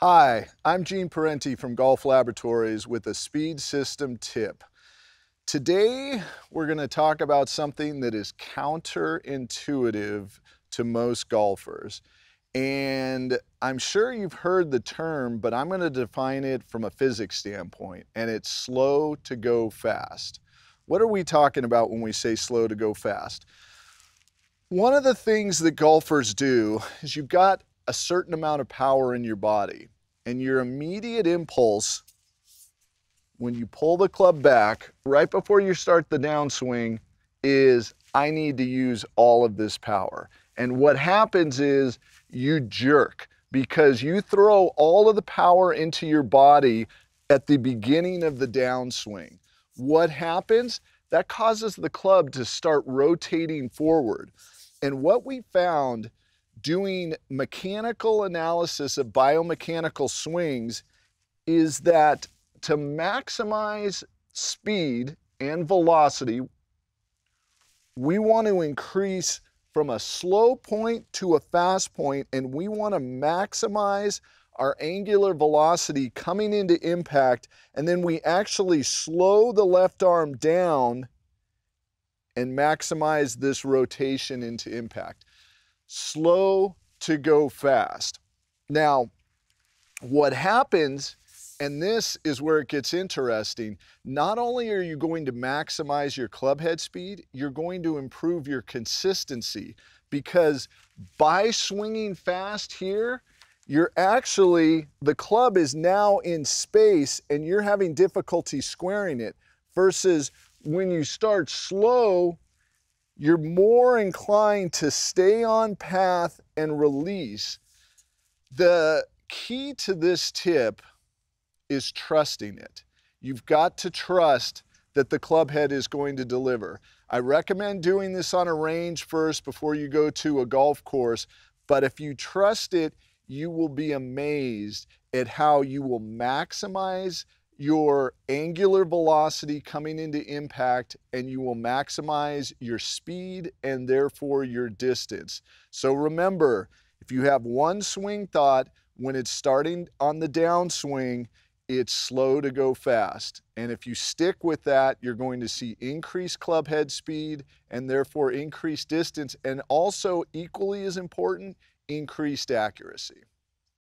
Hi, I'm Gene Parenti from Golf Laboratories with a speed system tip. Today, we're going to talk about something that is counterintuitive to most golfers. And I'm sure you've heard the term, but I'm going to define it from a physics standpoint, and it's slow to go fast. What are we talking about when we say slow to go fast? One of the things that golfers do is you've got a certain amount of power in your body, and your immediate impulse when you pull the club back right before you start the downswing is, I need to use all of this power. And what happens is you jerk because you throw all of the power into your body at the beginning of the downswing. What happens? That causes the club to start rotating forward. And what we found doing mechanical analysis of biomechanical swings is that to maximize speed and velocity, we want to increase from a slow point to a fast point, and we want to maximize our angular velocity coming into impact, and then we actually slow the left arm down and maximize this rotation into impact. Slow to go fast. Now, what happens, and this is where it gets interesting, not only are you going to maximize your club head speed, you're going to improve your consistency, because by swinging fast here, you're actually, the club is now in space and you're having difficulty squaring it, versus when you start slow, you're more inclined to stay on path and release. The key to this tip is trusting it. You've got to trust that the club head is going to deliver. I recommend doing this on a range first before you go to a golf course, but if you trust it, you will be amazed at how you will maximize your angular velocity coming into impact, and you will maximize your speed and therefore your distance. So remember, if you have one swing thought, when it's starting on the downswing, it's slow to go fast. And if you stick with that, you're going to see increased club head speed and therefore increased distance, and also equally as important, increased accuracy.